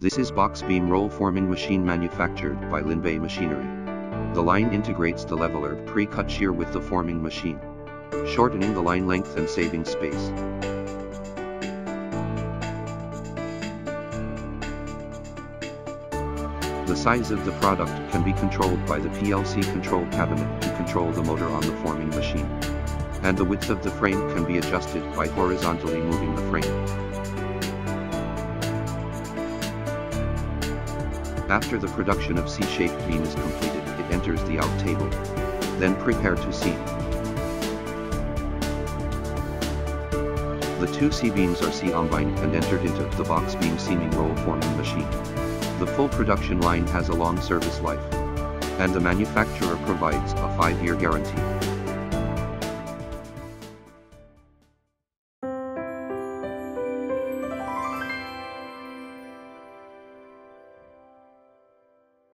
This is box beam roll forming machine manufactured by Linbay Machinery. The line integrates the leveler pre-cut shear with the forming machine, shortening the line length and saving space. The size of the product can be controlled by the PLC control cabinet to control the motor on the forming machine. And the width of the frame can be adjusted by horizontally moving the frame. After the production of C-shaped beam is completed, it enters the out table. Then prepare to seam. The two C-beams are combined and entered into the box beam seaming roll forming machine. The full production line has a long service life, and the manufacturer provides a 5-year guarantee.